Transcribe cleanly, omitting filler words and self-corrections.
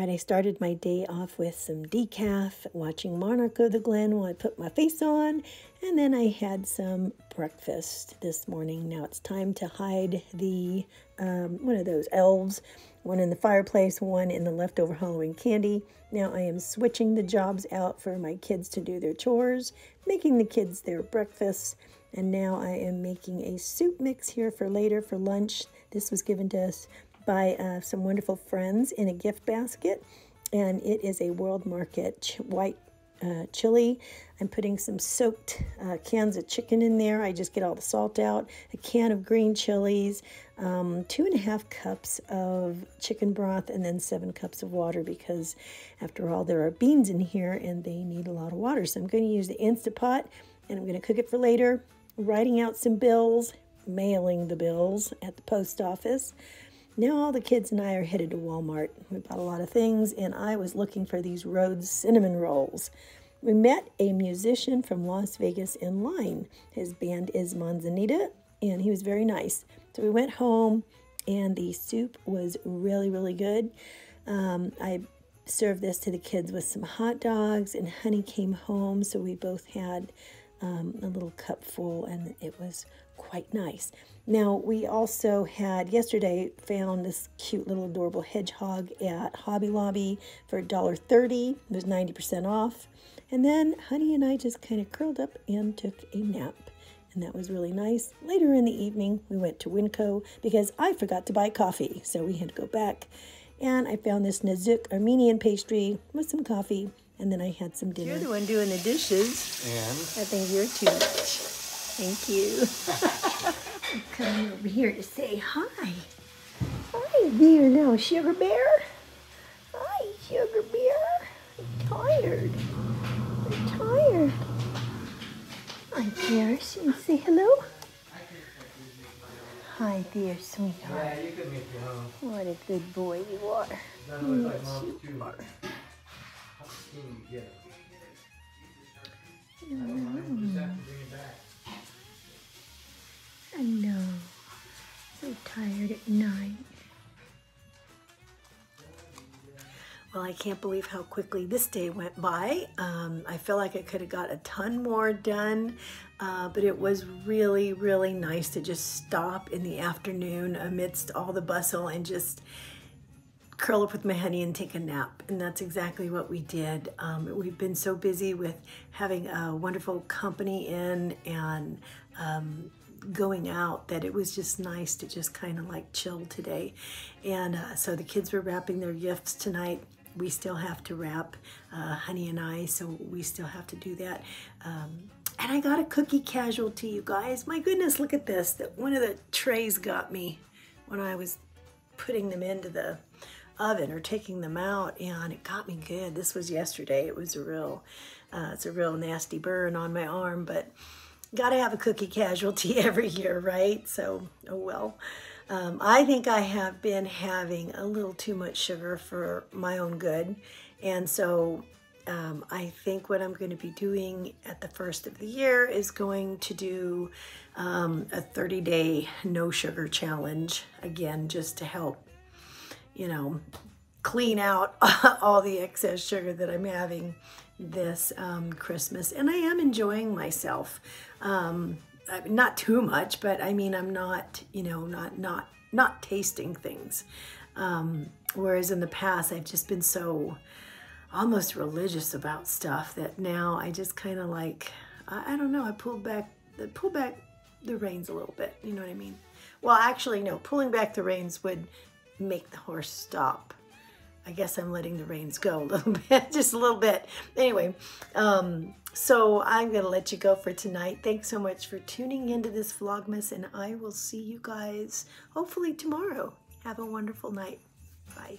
Alright, I started my day off with some decaf, watching Monarch of the Glen while I put my face on, and then I had some breakfast this morning. Now it's time to hide the, one of those elves, one in the fireplace, one in the leftover Halloween candy. Now I am switching the jobs out for my kids to do their chores, making the kids their breakfasts, and now I am making a soup mix here for later for lunch. This was given to us by some wonderful friends in a gift basket, and it is a World Market white chili. I'm putting some soaked cans of chicken in there. I just get all the salt out, a can of green chilies, 2.5 cups of chicken broth, and then 7 cups of water, because after all there are beans in here and they need a lot of water. So I'm going to use the Instapot, and I'm going to cook it for later. Writing out some bills, mailing the bills at the post office. Now all the kids and I are headed to Walmart. We bought a lot of things, and I was looking for these Rhodes cinnamon rolls. We met a musician from Las Vegas in line. His band is Manzanita, and he was very nice. So we went home, and the soup was really, really good. I served this to the kids with some hot dogs, and honey came home, so we both had a little cup full, and it was quite nice. Now we also had yesterday found this cute little adorable hedgehog at Hobby Lobby for $1.30. It was 90% off. And then honey and I just kind of curled up and took a nap, and that was really nice. Later in the evening we went to Winco because I forgot to buy coffee, so we had to go back, and I found this Nazuk Armenian pastry with some coffee. And then I had some dinner. You're the one doing the dishes. And? I think you're too much. Thank you. I'm coming over here to say hi. Hi there now, Sugar Bear. Hi, Sugar Bear. I'm tired. I'm tired. Hi there. Should you say hello? Hi there, sweetheart. Yeah, you can make your home. What a good boy you are. That looks like Mom too much. Yeah. I know. So tired at night. Well, I can't believe how quickly this day went by. I feel like I could have got a ton more done, but it was really, really nice to just stop in the afternoon amidst all the bustle and just curl up with my honey and take a nap. And that's exactly what we did. We've been so busy with having a wonderful company in and going out that it was just nice to just kind of like chill today. And so the kids were wrapping their gifts tonight. We still have to wrap, honey and I, so we still have to do that. And I got a cookie casualty, you guys. My goodness, look at this. That one of the trays got me when I was putting them into the oven or taking them out, and it got me good. This was yesterday. It was a real, it's a real nasty burn on my arm, but gotta have a cookie casualty every year, right? So, oh well. I think I have been having a little too much sugar for my own good, and so I think what I'm going to be doing at the first of the year is going to do a 30-day no sugar challenge, again, just to help, you know, clean out all the excess sugar that I'm having this Christmas. And I am enjoying myself. Not too much, but I mean, I'm not, you know, not tasting things. Whereas in the past, I've just been so almost religious about stuff that now I just kind of like, I don't know, I pulled back the reins a little bit. You know what I mean? Well, actually, no, pulling back the reins would make the horse stop. I guess I'm letting the reins go a little bit, just a little bit. Anyway, so I'm gonna let you go for tonight. Thanks so much for tuning into this Vlogmas, and I will see you guys hopefully tomorrow. Have a wonderful night. Bye.